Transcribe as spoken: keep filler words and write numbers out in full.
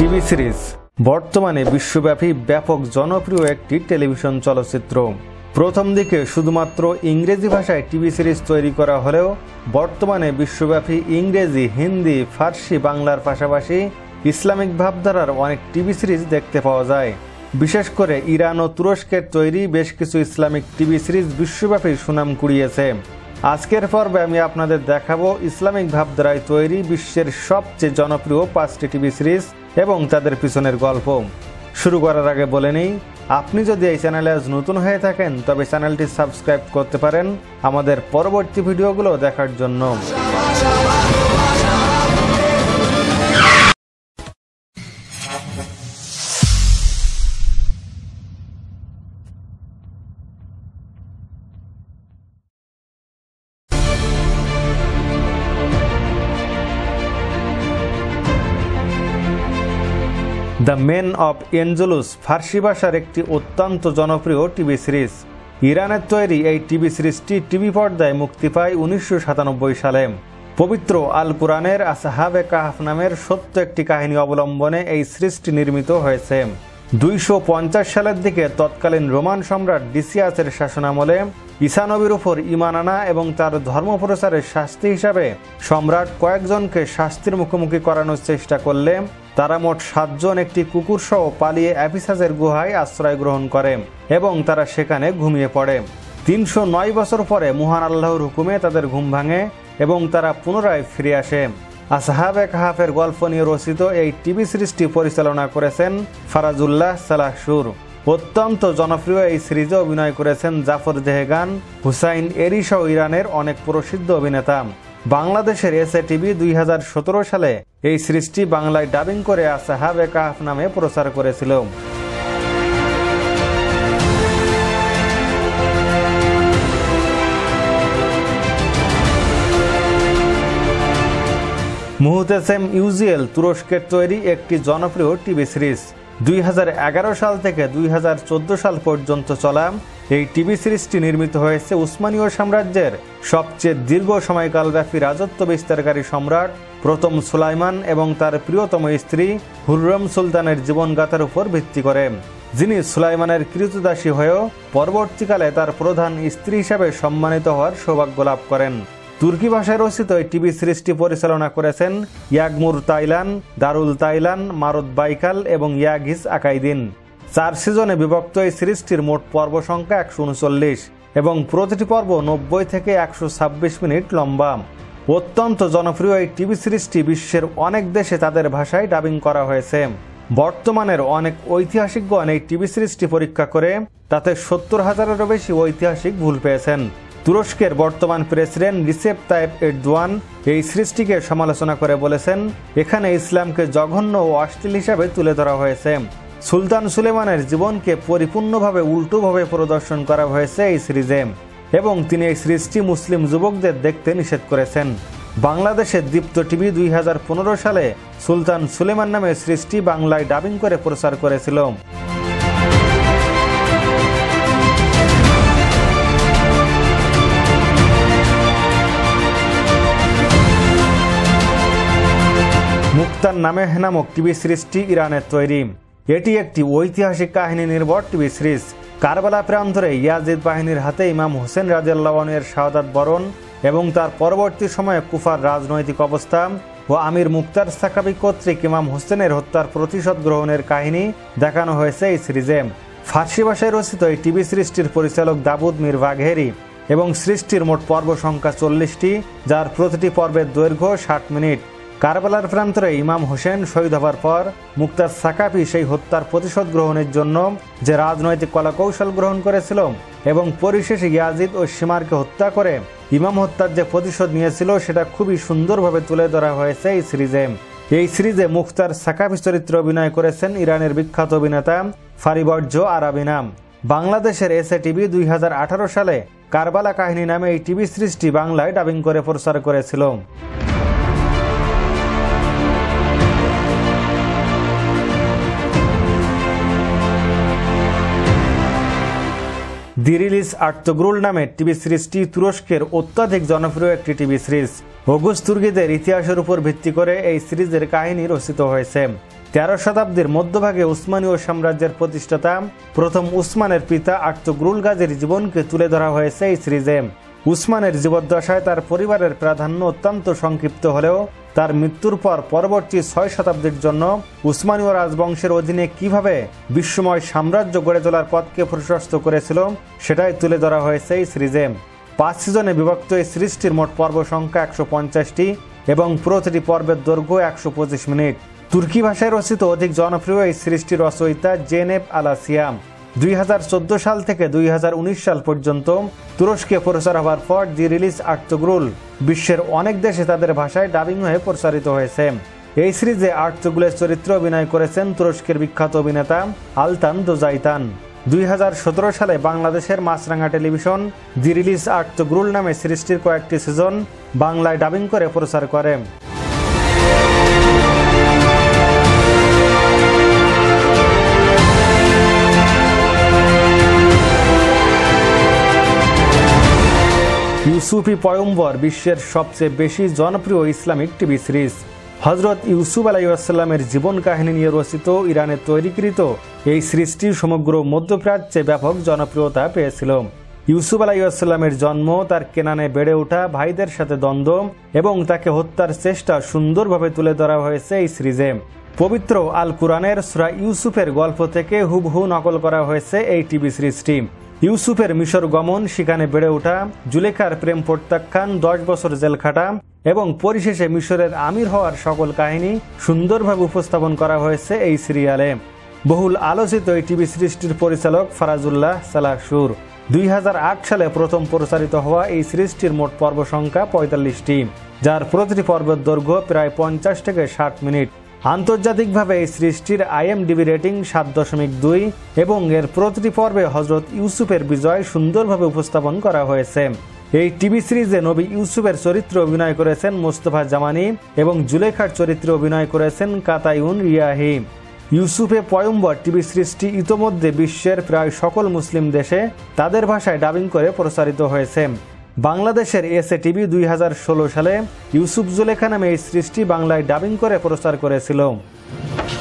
TV series बर्तमाने विश्वव्यापी व्यापक जनप्रिय एक टेलिविजन चलचित्र। प्रथम दिके शुधुमात्र इंग्रेजी भाषाय टीवी सीरीज तैरी करा हलेओ बर्तमाने विश्वव्यापी इंग्रेजी हिंदी फारसी बांगलार पाशापाशी इस्लामिक भावधारार अनेक टीवी सीरीज देखते पावा जाय। विशेष करे इरान और तुरस्केर तैरी बेश किछु इस्लामिक टीवी सीरीज विश्वव्यापी सुनाम कुड़ियेछे। आजकेर पर्वे आमि आपनादेर देखाबो इस्लामिक भावधाराय तैरी विश्वेर सबचेये जनप्रिय पाँचटी टीवी सीरीज एबं तादेर पिछनेर गल्प। शुरू करार आगे बोले नेई आपनी जो ये चैनल आज नतून हये थाकेन तबे चैनलटी सबस्क्राइब करते पारेन आमादेर परवर्ती भिडियोगुलो देखार जन्य। The men of Angelos Farsi भाषार एक अत्यंत जनप्रिय टीवी सीरीज। इरान तैरी तो टीवी सीरीजटी टीवी पर्दाय मुक्ति पाय उन्नीसशो सतानब्बे साले। पवित्र आल कुरानेर असहाबे कहफ नामेर सत्य एक कहानी अवलम्बने सीरीजटी निर्मित हयेछे। दुइशो पंचाश सालेर दिके तत्कालीन रोमान सम्राट डिसियासेर शासनामले ईसा नबीर उपर ईमान आना एबं तार धर्म प्रचारेर शास्ति हिसाबे सम्राट कयेकजनके शास्तिर मुखोमुखी करानोर चेष्टा करले तारा मोट सातजन एकटी कुकुरसह पालिये एफिसासेर गुहाय आश्रय ग्रहण करे एबं तारा सेखाने घुमिये पड़े। तीनशो नय बछर परे महान आल्लाहर हुकुमे तादेर घुम भांगे एबं तारा पुनराय फिरे आसे। असहाबे कहफের গল্প নিয়ে রচিত এই টিভি সিরিজটি পরিচালনা করেছেন ফারাজুল্লাহ সালাহসুর। অত্যন্ত জনপ্রিয় এই সিরিজে অভিনয় করেছেন জাফর দেহগান, হুসাইন এরি সহ ইরানের অনেক প্রসিদ্ধ অভিনেতা। বাংলাদেশের এসএ টিভি দুই হাজার সতেরো সালে এই সিরিজটি বাংলায় ডাবিং করে আসহাবে কাহফ নামে প্রচার করেছিল। मुहतेसेम यूजिएल तुरस्केर तैरी एक जनप्रिय टीवी सीरीज। दुई हजार एगारो साल थेके दुई हजार चौदो साल पर्यन्त चला एई टीवी सीरीजटी निर्मित हयेछे उस्मानीय साम्राज्येर सबचेये दीर्घ समयकालव्यापी राजत्व विस्तारकारी सम्राट प्रथम सुलाइमान एबं तार प्रियतम स्त्री हुर्रम सुल्तानेर जीवनगाथार उपर भित्ति करे, जिनि सुलाइमानेर कृतदासी हयेও परवर्तीकाले तार प्रधान स्त्री हिसेबे सम्मानित हওয়ার सौभाग्य लाभ करेन। तुर्की भाषाय रचित এই টিভি সিরিজটি পরিচালনা করেছেন ইয়াগমুর তাইলান, দারুল তাইলান, মারদ বাইকাল এবং ইয়াগিস আকাইদিন। চার সিজনে বিভক্ত এই সিরিজটির মোট পর্ব সংখ্যা একশো উনচল্লিশ এবং প্রতিটি পর্ব নব্বই থেকে একশো ছাব্বিশ মিনিট লম্বা। অত্যন্ত জনপ্রিয় এই টিভি সিরিজটি বিশ্বের অনেক দেশে তাদের ভাষায় ডাবিং করা হয়েছে। বর্তমানের অনেক ঐতিহাসিকগণ এই টিভি সিরিজটি পরীক্ষা করে তাতে সত্তর হাজারেরও বেশি ঐতিহাসিক ভুল পেয়েছেন। তুরস্কের বর্তমান প্রেসিডেন্ট রিসেপ তাইপ এরদোয়ান এই সৃষ্টিকে সমালোচনা করে বলেছেন এখানে ইসলামকে জঘন্য ও অশ্লীল হিসাবে তুলে ধরা হয়েছে। সুলতান সুলেমানের জীবনকে পরিপূর্ণভাবে উল্টোভাবে প্রদর্শন করা হয়েছে এই সিরিজে এবং তিনি এই সৃষ্টি মুসলিম যুবকদের দেখতে নিষেধ করেছেন। বাংলাদেশের দীপ্ত টিভি দুই হাজার পনেরো সালে সুলতান সুলেমান নামে সৃষ্টি বাংলায় ডাবিং করে প্রচার করেছিল। মুক্তার নামে নামক টিভি সিরিজটি ইরানের তৈরি। এটি একটি ঐতিহাসিক কাহিনী নির্ভর টিভি সিরিজ। কারবালা প্রান্তরে ইয়াজিদ বাহিনীর হাতে ইমাম হোসেন রাদিয়াল্লাহু আনহুর শাহাদাত বরণ এবং তার পরবর্তী সময়ে কুফার রাজনৈতিক অবস্থা ও আমির মুক্তার সাকাবি কর্তৃক ইমাম হোসেনের হত্যার প্রতিশোধ গ্রহণের কাহিনী দেখানো হয়েছে এই সিরিজে। ফার্সি ভাষায় রচিত এই টিভি সিরিজটির পরিচালক দাউদ মিরবাঘেরি এবং সৃষ্টির মোট পর্ব সংখ্যা চল্লিশটি, যার প্রতিটি পর্বের দৈর্ঘ্য ষাট মিনিট। কারবালার প্রান্তরে ইমাম হোসেন শহীদ হওয়ার পর মুক্তার সাকাফি সেই হত্যার প্রতিশোধ গ্রহণের জন্য যে রাজনৈতিক কলাকৌশল গ্রহণ করেছিল এবং পরিশেষে ইয়াজিদ ও সীমারকে হত্যা করে ইমাম হত্যার যে প্রতিশোধ নিয়েছিল সেটা খুবই সুন্দরভাবে তুলে ধরা হয়েছে এই সিরিজে। এই সিরিজে মুক্তার সাকাফি চরিত্রে অভিনয় করেছেন ইরানের বিখ্যাত অভিনেতা ফারিবর্জ আরাবি নাম। বাংলাদেশের এসএ টিভি দুই হাজার আঠারো সালে কারবালা কাহিনী নামে এই টিভি সিরিজটি বাংলায় ডাবিং করে প্রচার করেছিল। दिरिलिस आर्तुगरुल नामे टीवी सीरीजटी तुरस्केर अत्यधिक जनप्रिय एक टीवी सीरीज। ओगुस तुर्कीदेर इतिहासेर उपर भित्ति करे एई सीरीजेर काहिनी रचित हयेछे। तेर शताब्दीर मध्यभागे उस्मानीय साम्राज्येर प्रतिष्ठाता प्रथम उस्मानेर पिता आर्तुगरुल गाजीर जीवनके तुले धरा हयेछे सिरिजे। उस्मानेर जीवद्दशाय तार परिवारेर प्राधान्य अत्यंत संक्षिप्त हलेओ तार मृत्युर पर परवर्ती छय शताब्दीर जन्य उस्मानीय राजवंशेर अधीने किभाबे विश्वमय साम्राज्य गड़े तोलार पथके प्रशस्त करेछिलो सेटाई तुले धरा हयेछे सिरिजे। पाँच सीजने विभक्त ए सिरिजटिर मोट पर्व संख्या एकशो पंचाशटी एबं प्रतिटी पर्वेर दैर्घ्य एकशो पचिश मिनिट। तुर्की भाषाय रचित अधिक जनप्रिय सिरिजटिर रचयिता जेनेब आलासियाम दुई हजार चौदो साल थेके दुई हजार उन्नीस साल पर्यन्त तुरस्के प्रचार होवार पर दि रिलिज आर्तुगरुल विश्वेर अनेक देशे तादेर भाषाय डाबिंग हये प्रचारित हयेछे। एई सिरिजे आर्तुगरुलेर चरित्रे अभिनय करेछेन तुरस्केर विख्यात अभिनेता आलतान दोजाइतान। दुई हजार सतरो साले बांग्लादेशेर Maasranga television Dirilis Ertugrul नामे सिरिजटिर कयेकटी सीजन बांग्लाय डाबिंग करे प्रचार करे। यूसुफी पयम्बर विश्वेर सबचेये बेशी जनप्रिय इस्लामिक टीवी सिरिज। हजरत यूसुफ आलाइहिस्सलामेर जीवन काहिनी निये रचित इराने तैरिकृत एई सिरिजटी समग्र मध्यप्राच्ये व्यापक जनप्रियता पेयेछिल। यूसुफ आलाइहिस्सलामेर जन्म तार केनाने बेड़े ओठा भाईदेर साथे द्वंद्व एबं ताके हत्यार चेष्टा सुंदरभावे तुले धरा हयेछे एई सिरिजे। पवित्र आल कुरानेर सूरा यूसुफेर गल्प थेके हुबहु नकल करा हयेछे एई टीवी सिरिजटी। यूसुफेर मिशर गमन सेखाने बेड़े उठा जुलेखार प्रेम प्रत्याख्यान दस बछर जेल काटा एबं परिशेषे मिशरेर आमिर हवार सकल काहिनी सुंदरभावे उपस्थापन करा हयेछे एई सिरियाले। बहुल आलोचित एई टीवी सिरिजटिर परिचालक फाराजुल्लाह सालाहशूर दुई हजार आठ साले प्रथम प्रचारित हवा एई सिरिजटिर मोट पर्व संख्या पैंताल्लिशटी जार प्रतिटी पर्वेर दैर्घ्य प्राय पचास थेके षाट मिनिट। आंतर्जातिकभावे एई सिरिजटिर आईएमडिबी रेटिंग सात दशमिक दुई एबं एर प्रतिटी पर्वे हजरत यूसुफेर विजय सुंदरभावे उपस्थापन करा हयेछे। एई टीवी सिरिजे नबी यूसुफेर चरित्रे अभिनय करेछेन मोस्तफा जामानी एबं जुलेखार चरित्रे अभिनय करेछेन कातायुन रियाही। यूसुफे पयम्बर टीवी सिरिजटी इतोमध्ये विश्वेर प्राय सकल मुस्लिम देशे तादेर भाषाय डाबिंग करे प्रचारित हयेछे। बांग्लादेशेर एस ए टीवी दुई हजार षोलो साले यूसुफ जुलेखा नामे सिरिजटी बांगलाय डाबिंग करे प्रचार करेছিল।